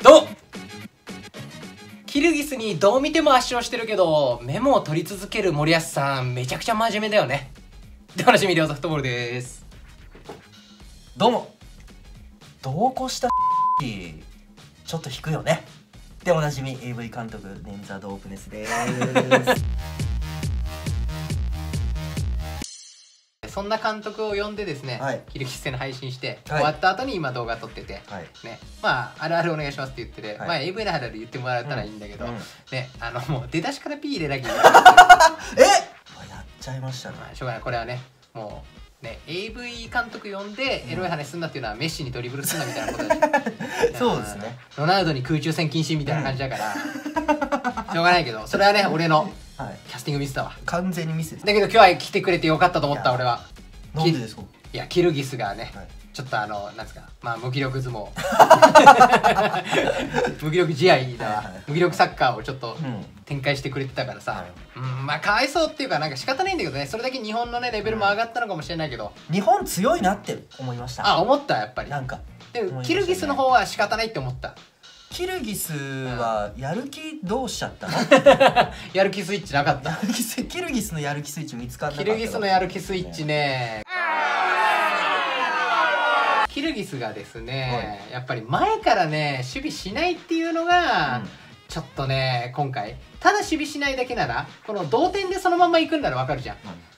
どうもキルギスにどう見ても圧勝してるけど、メモを取り続ける森保さん、めちゃくちゃ真面目だよね。で、おなじみ、リョウザフットボールです。どうも同行したちょっと引くよね。で、おなじみ AV 監督、ネンザドープネスですそんな監督を呼んでですね、キルギス戦の配信して、終わった後に今動画撮ってて、ね、まあ、あるあるお願いしますって言ってて、まあ、AV のあるある言ってもらえたらいいんだけど、ね、もう出だしから P 入れなきゃいけない。え、やっちゃいましたね。しょうがない、これはね、もう、ね、AV 監督呼んで、エロい話すんだっていうのは、メッシにドリブルすんなみたいなことで、そうですね。ロナウドに空中戦禁止みたいな感じだから、しょうがないけど、それはね、俺の。キャスティングミスだわ。完全にミスです。だけど今日は来てくれてよかったと思った、俺は。なんでですか？いや、キルギスがね、ちょっとなんですか、まあ無気力相撲、無気力試合だわ、無気力サッカーをちょっと展開してくれてたからさ、まあかわいそうっていうか、なんか仕方ないんだけどね、それだけ日本のねレベルも上がったのかもしれないけど、日本強いなって思いました。あ、思ったやっぱり。なんかでもキルギスの方は仕方ないって思った。キルギスはやる気どうしちゃったの？やる気スイッチなかった。キルギスのやる気スイッチ見つかんなかった。キルギスのやる気スイッチね。キルギスがですね、やっぱり前からね守備しないっていうのがちょっとね今回、ただ守備しないだけならこの同点でそのまま行くんならわかるじゃん。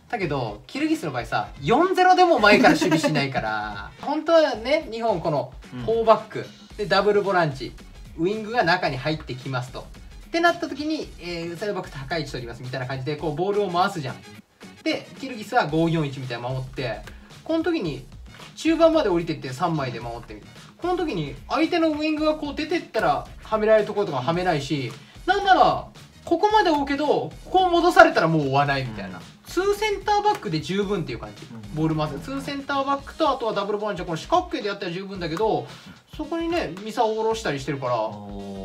だけどキルギスの場合さ 4-0 でも前から守備しないから、本当はね日本この4バックでダブルボランチ。ウイングが中に入ってきますと。ってなった時に、サイドバック高い位置取りますみたいな感じで、こう、ボールを回すじゃん。で、キルギスは 5-4-1 みたいな守って、この時に、中盤まで降りてって3枚で守ってみる。この時に、相手のウイングがこう出てったら、はめられるところとかはめないし、なんなら、ここまで追うけど、こう戻されたらもう追わないみたいな。2センターバックで十分っていう感じ。ボール回す。2センターバックと、あとはダブルボランチはこの四角形でやったら十分だけど、そこにね、ミサを下ろしたりしてるから、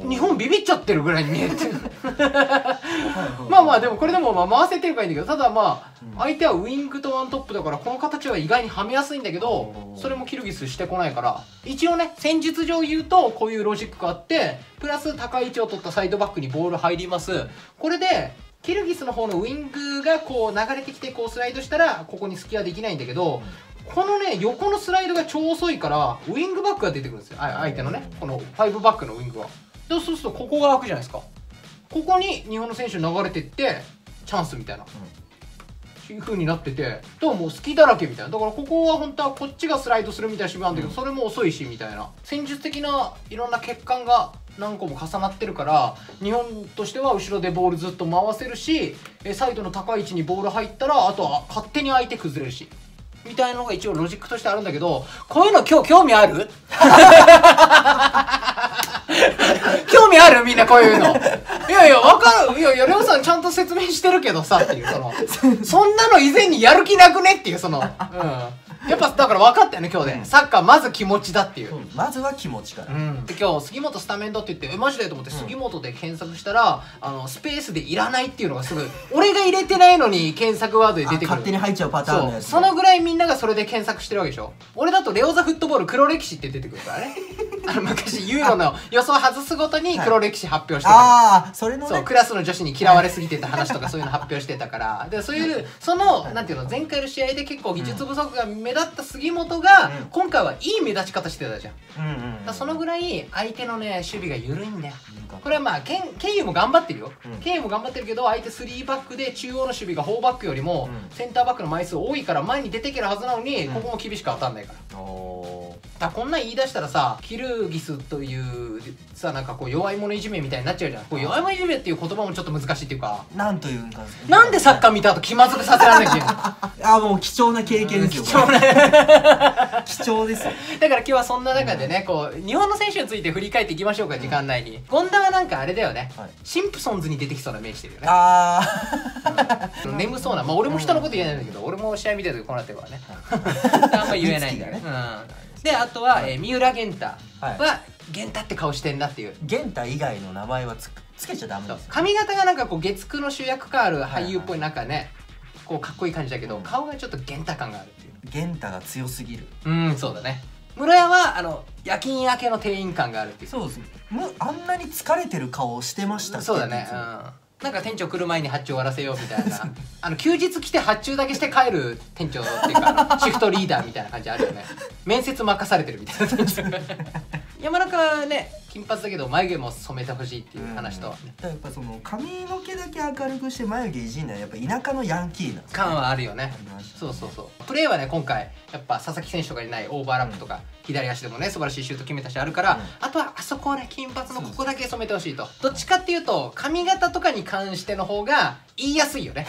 日本ビビっちゃってるぐらいに見えてる。まあまあ、でもこれでもまあ回せてるからいいんだけど、ただまあ、相手はウイングとワントップだから、この形は意外にはめやすいんだけど、それもキルギスしてこないから、一応ね、戦術上言うと、こういうロジックがあって、プラス高い位置を取ったサイドバックにボール入ります。これで、キルギスの方のウイングがこう流れてきてこうスライドしたらここに隙はできないんだけど、このね横のスライドが超遅いからウイングバックが出てくるんですよ、相手のねこの5バックのウイングは。そうするとここが開くじゃないですか。ここに日本の選手流れてってチャンスみたいな、いう風になってて、どうも隙だらけみたいな。だからここは本当はこっちがスライドするみたいな守備なんだけど、それも遅いしみたいな、戦術的ないろんな欠陥が何個も重なってるから、日本としては後ろでボールずっと回せるし、サイドの高い位置にボール入ったらあとは勝手に相手崩れるしみたいなのが一応ロジックとしてあるんだけど、こういうの今日興味ある？興味ある？みんなこういうの。いやいやわかる、いやいや、レオさんちゃんと説明してるけどさっていう、そんなの以前にやる気なくねっていう、やっぱだから分かったよね今日で、サッカーまず気持ちだっていう、まずは気持ちから、で今日杉本スタメンだって言って、マジでと思って杉本で検索したら、スペースでいらないっていうのがすごい、俺が入れてないのに検索ワードで出てくる、勝手に入っちゃうパターンのやつ。 そのぐらいみんながそれで検索してるわけでしょ。俺だとレオザフットボール黒歴史って出てくるからね。昔ユーロの予想外すごとに黒歴史発表してた、ああそれのね、クラスの女子に嫌われすぎてた話とかそういうの発表してたから、でそういうそのなんていうの、前回の試合で結構技術不足が目立った杉本が今回はいい目立ち方してたじゃん。そのぐらい相手のね守備が緩いんだよ。これはまあケイユも頑張ってるよ、ケイユも頑張ってるけど、相手3バックで中央の守備が4バックよりもセンターバックの枚数多いから前に出てけるはずなのに、ここも厳しく当たんないから。だこんなん言い出したらさ、キルギスというさ、なんかこう弱い者いじめみたいになっちゃうじゃん。こう弱い者いじめっていう言葉もちょっと難しいっていうか、なんというんか、なんでサッカー見た後気まずくさせられないんだよ。ああもう貴重な経験ですよ。貴重ですよ。だから今日はそんな中でね、こう日本の選手について振り返っていきましょうか、時間内に。権田はなんかあれだよね、シンプソンズに出てきそうな目してるよね。ああ眠そうな、まあ俺も人のこと言えないんだけど、俺も試合見てる時こうなってるからね、あんま言えないんだよね。で、あとは三浦玄太は玄太って顔してんなっていう、玄太以外の名前はつけちゃダメです。髪型がなんかこう月9の主役感ある俳優っぽい、なんかねこうかっこいい感じだけど、顔がちょっと玄太感があるっていう、玄太が強すぎる。うん、そうだね。室屋は夜勤明けの店員感があるっていう。そうですね。あんなに疲れてる顔をしてましたっけ。そうだね、なんか店長来る前に発注終わらせようみたいな休日来て発注だけして帰る店長っていうかシフトリーダーみたいな感じあるよね。面接任されてるみたいな店長山中ね、金髪だけど眉毛も染めてほしいっていう話と、やっぱその髪の毛だけ明るくして眉毛いじんない、やっぱ田舎のヤンキーな感はあるよね。そうそうそう。プレーはね、今回やっぱ佐々木選手とかいないオーバーラップとか、左足でもね素晴らしいシュート決めたしあるから、あとはあそこをね、金髪のここだけ染めてほしいと。どっちかっていうと髪型とかに関しての方が言いやすいよね。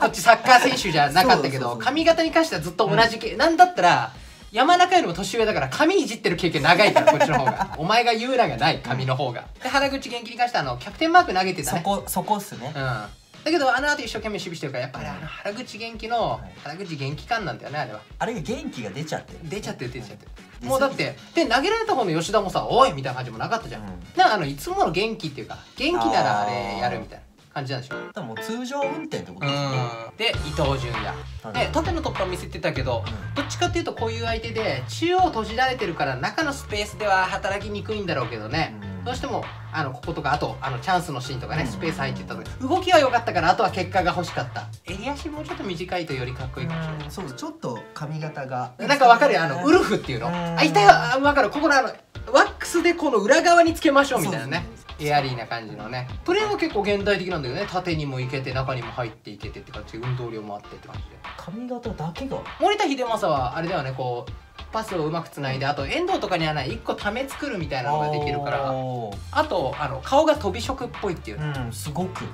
こっちサッカー選手じゃなかったけど髪型に関してはずっと同じ系なんだったら。山中よりも年上だから髪いじってる経験長いから、こっちの方がお前が言うながない髪の方が。で原口元気に関してキャプテンマーク投げてたね。そこっすね。うん、だけど後一生懸命守備してるから、やっぱり原口元気の原口元気感なんだよね。あれはあれが元気が出ちゃってる、出ちゃってる。もうだってで投げられた方の吉田もさ「おい!」みたいな感じもなかったじゃん。なんかいつもの元気っていうか、元気ならあれやるみたいな感じなんでしょう。でも通常運転ってことですね。で伊東純也で縦の突破見せてたけど、どっちかっていうとこういう相手で中央閉じられてるから中のスペースでは働きにくいんだろうけどね、どうしてもこことか、あとチャンスのシーンとかね、スペース入ってた時動きは良かったから、あとは結果が欲しかった。襟足もうちょっと短いとよりかっこいいかもしれない。そうちょっと髪型がなんかわかるよ、ウルフっていうのあいたよ、わかる。ここのワックスでこの裏側につけましょうみたいなね、エアリーな感じのね。プレーは結構現代的なんだよね。縦にもいけて中にも入っていけてって感じで、運動量もあってって感じで。髪型だけが森田英正はあれではね、こうパスをうまくつないで、あと遠藤とかにはない1個ため作るみたいなのができるから、あと顔が飛び職っぽいっていう、すごく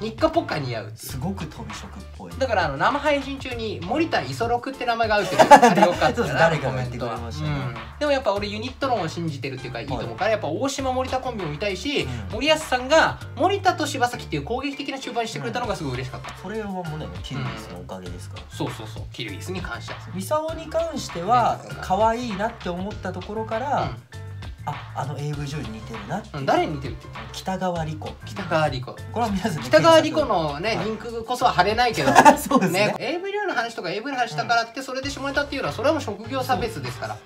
日課ぽっか似合う。すごく飛び職っぽい。だから生配信中に「森田磯六」って名前が合うってあれよかったなってコメントは。でもやっぱ俺ユニット論を信じてるっていうか、いいと思うから、やっぱ大島森田コンビも見たいし、森保さんが森田と柴崎っていう攻撃的な中盤にしてくれたのがすごい嬉しかった。それはもうね、キルギスのおかげですから。そうそうそう、キルギスに関しては。ミサオに関しては可愛いなって思ったところから、AV 女優に似てるなって。誰に似てるって？北川莉子。北川莉子。これは皆さん。北川莉子のね、リンクこそは貼れないけど。そうですね。AV 女優の話とか AV の話したからってそれで下ネタっていうのは、それはもう職業差別ですから。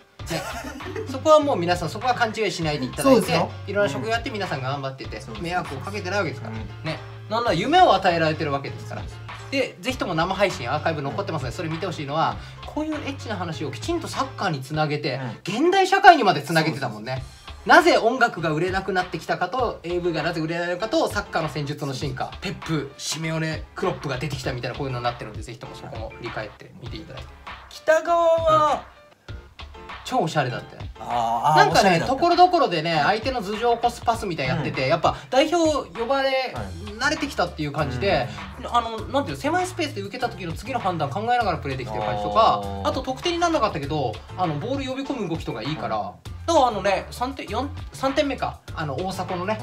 そこはもう皆さん、そこは勘違いしないでいただいて、いろんな職業やって皆さんが頑張ってて迷惑をかけてないわけですからね。なんなら夢を与えられてるわけですから。でぜひとも生配信アーカイブ残ってますね。それ見てほしいのは、こういうエッチな話をきちんとサッカーにつなげて、現代社会にまでつなげてたもんね。なぜ音楽が売れなくなってきたかと、 AV がなぜ売れないのかと、サッカーの戦術の進化、ペップ、シメオネ、クロップが出てきたみたいな、こういうのになってるので、ぜひともそこも振り返って見ていただいて。北側は、超おしゃれだって。なんかね、ところどころでね、相手の頭上を越すパスみたいなやってて、やっぱ代表呼ばれ慣れてきたっていう感じで、なんていう、狭いスペースで受けた時の次の判断考えながらプレーできてる感じとか、あと得点にならなかったけど、ボール呼び込む動きとかいいから、だからね、3点目か、大迫のね、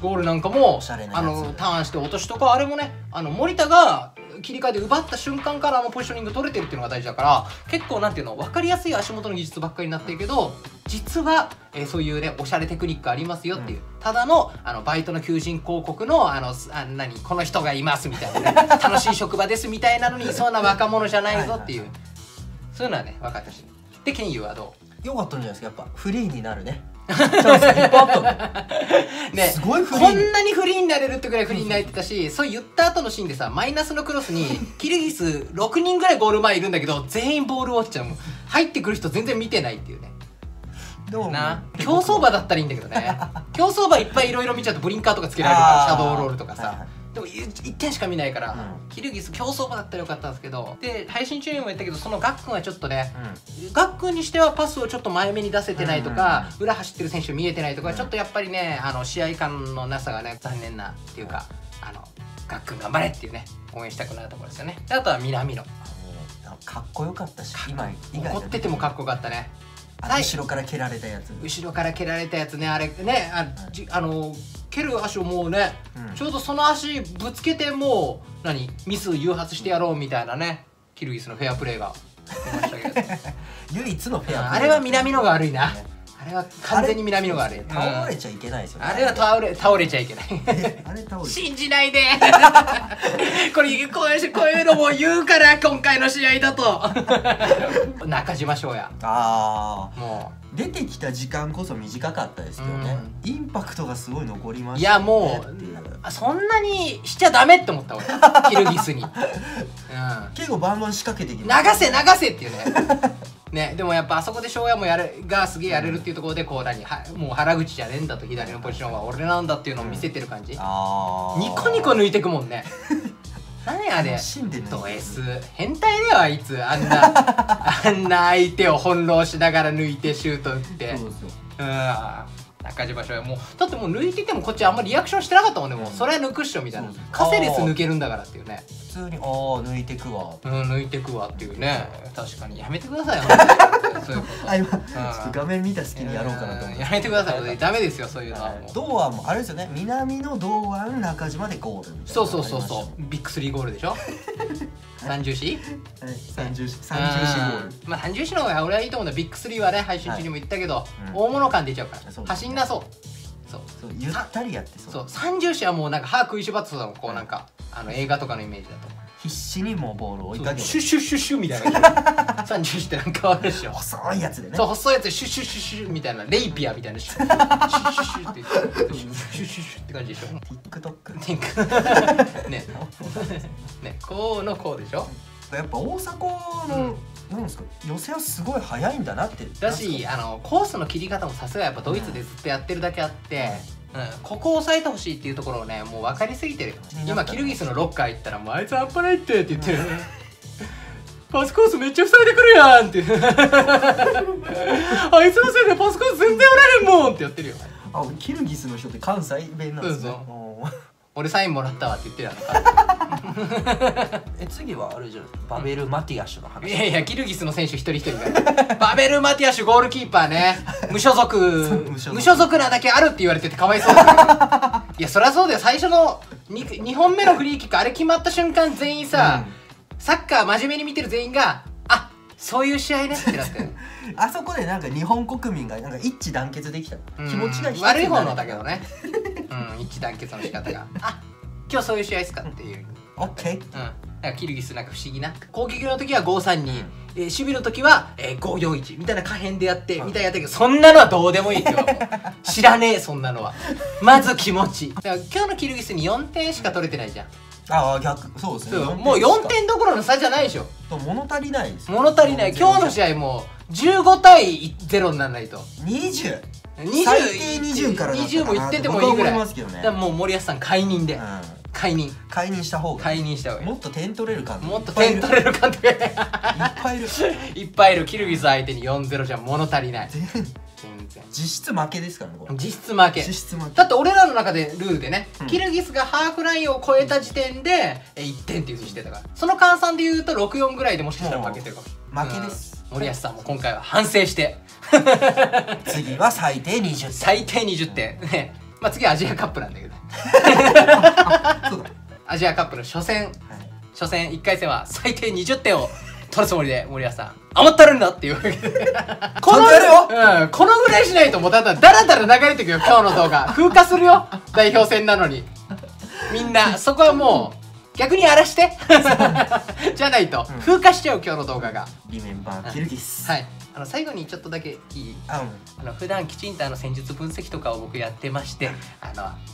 ゴールなんかも、ターンして落としとか、あれもね、森田が切り替えで奪った瞬間からポジショニング取れてるっていうのが大事だから、結構なんていうの、分かりやすい足元の技術ばっかりになってるけど、実はそういうねおしゃれテクニックありますよっていう、ただのバイトの求人広告の何この人がいますみたいなね、楽しい職場ですみたいなのにいそうな若者じゃないぞっていう、そういうのはね分かったし。でケンユーはどう？よかったんじゃないですか。やっぱフリーになるね。ね、こんなにフリーになれるってぐらいフリーになれてたし、そう言った後のシーンでさ、マイナスのクロスにキルギス6人ぐらいゴール前いるんだけど、全員ボール落ちちゃう。入ってくる人全然見てないっていうね。どうな、競走馬だったらいいんだけどね。競走馬いっぱいいろいろ見ちゃうとブリンカーとかつけられるから、シャドーロールとかさ。でも1点しか見ないから、キルギス競走馬だったらよかったんですけど。で配信中にも言ったけど、そのガックンはちょっとね、ガックンにしてはパスをちょっと前目に出せてないとか、裏走ってる選手見えてないとか、ちょっとやっぱりね、試合感のなさがね残念なっていうか、ガックン頑張れっていうね、応援したくなるところですよね。であとは南野、かっこよかったし、今怒っててもかっこよかったね。後ろから蹴られたやつ、後ろから蹴られたやつね、あれね、蹴る足をもうね、ちょうどその足ぶつけて、もう何ミス誘発してやろうみたいなね、キルギスのフェアプレーが出ましたけど、唯一のフェアプレー。あれは南野が悪いな。あれは完全に南野があれ倒れちゃいけないですよね。あれは倒れちゃいけない。あれ倒れ信じないで。こういうのも言うから今回の試合だと。中島翔也。ああ。もう出てきた時間こそ短かったですけどね。インパクトがすごい残りました。いやもうそんなにしちゃダメって思った俺。キルギスに。結構バンバン仕掛けてきました。流せっていうね。ね、でもやっぱあそこで翔也もやるがすげえやれるっていうところでこう何もう原口じゃねえんだと左のポジションは俺なんだっていうのを見せてる感じ、ニコニコ抜いてくもんね。何あれド S 変態だよあいつ、あんな相手を翻弄しながら抜いてシュート打って。そうですよ、中島翔也もうだってもう抜いててもこっちあんまりリアクションしてなかったもんね。もうそれは抜くっしょみたいな、カセレス抜けるんだからっていうね。普通にああ抜いてくわ、抜いてくわっていうね。確かにやめてください。あ今ちょっと画面見た隙にやろうかなと思って。やめてください、ダメですよそういうのは。堂安もあれですよね、南の堂安中島でゴール。そうそうそうそう、ビッグ3ゴールでしょ。30C?30C ゴール。まあ30Cの方が俺はいいと思うんだ。ビッグ3はね配信中にも言ったけど大物感出ちゃうから走んな。そうゆったりやって。そう30Cはもうなんか歯食いしばってそうだもん。こうなんか映画とかのイメージだと必死にもうボールを追いかけてシュッシュッシュッシュみたいな。30Cってなんかあるでしょ、細いやつでね。そう細いやつでシュッシュッシュッシュみたいな、レイピアみたいなシュッシュッシュッってシュッシュッシュッって感じでしょ。 TikTok ねね、こうのこうでしょ。やっぱ大迫のなんですか寄せはすごい早いんだなって。だしコースの切り方もさすがやっぱドイツでずっとやってるだけあって、ここを抑えてほしいっていうところをねもう分かりすぎてる。今キルギスのロッカー行ったら「もうあいつあっぱないって」って言ってる。パスコースめっちゃ塞いでくるやんって。あいつのせいでパスコース全然おられんもんってやってるよ。あキルギスの人って関西弁なんですね。俺サインもらったわって言ってる次はあれじゃん、バベル・マティアシュの話。いやいやキルギスの選手一人一人がバベル・マティアシュゴールキーパーね、無所属なだけあるって言われててかわいそうだ。いやそりゃそうだよ、最初の 2本目のフリーキックあれ決まった瞬間全員さ、サッカー真面目に見てる全員があそういう試合ねってなってあそこでなんか日本国民がなんか一致団結できた気持ちが悪い方のだけどね。一致団結の仕方があ今日そういう試合ですかっていう。オッケー。キルギスなんか不思議な攻撃の時は 5-3-2、守備の時は 5-4-1 みたいな可変でやってみたいやったけど、そんなのはどうでもいいよ。知らねえそんなのは。まず気持ち。今日のキルギスに4点しか取れてないじゃん。ああ逆そうですね。もう4点どころの差じゃないでしょ。物足りないです。物足りない。今日の試合もう15対0にならないと。20。最低20から20もいっててもいいぐらい。もう森保さん解任で、解任した方が、もっと点取れる感じ、もっと点取れる感じがいっぱいいる、キルギス相手に 4-0 じゃ物足りない。実質負けですからね。実質負けだって俺らの中でルールでね、キルギスがハーフラインを超えた時点で1点っていうふうにしてたから、その換算でいうと 6-4 ぐらいでもしかしたら負けてるかも。負けです。森保さんも今回は反省して次は最低20点、ね、まあ次はアジアカップなんだけどアジアカップの初戦、1回戦は最低20点を取るつもりで森保さん余ったるんだっていうわけでこのぐらいしないともうだんだんだら流れてくよ。今日の動画風化するよ、代表戦なのに。みんなそこはもう逆に荒らしてじゃないと風化しちゃう今日の動画が。リメンバーキルギス。はい、最後にちょっとだけいい、普段きちんと戦術分析とかを僕やってまして、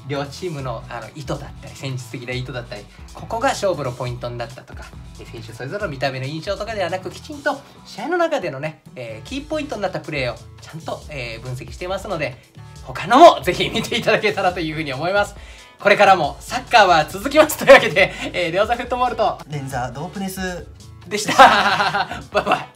両チームの意図だったり戦術的な意図だったり、ここが勝負のポイントになったとか、選手それぞれの見た目の印象とかではなく、きちんと試合の中でのね、キーポイントになったプレーをちゃんと、分析してますので、他のもぜひ見ていただけたらというふうに思います。これからもサッカーは続きますというわけで、レオザフットボールとレンザードープネスでした。バイバイ。